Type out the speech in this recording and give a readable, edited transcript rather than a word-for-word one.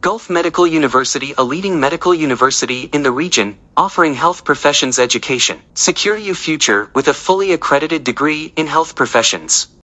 Gulf Medical University, a leading medical university in the region, offering health professions education. Secure your future with a fully accredited degree in health professions.